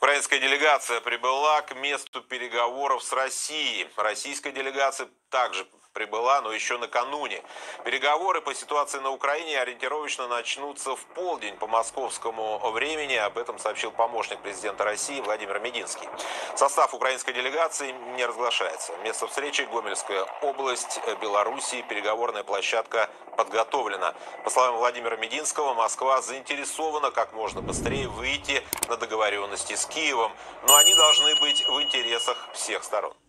Украинская делегация прибыла к месту переговоров с Россией. Российская делегация также прибыла, но еще накануне. Переговоры по ситуации на Украине ориентировочно начнутся в полдень по московскому времени. Об этом сообщил помощник президента России Владимир Мединский. Состав украинской делегации не разглашается. Место встречи — Гомельская область, Белоруссия. Переговорная площадка подготовлена. По словам Владимира Мединского, Москва заинтересована как можно быстрее выйти на договоренности с Киевом. Но они должны быть в интересах всех сторон.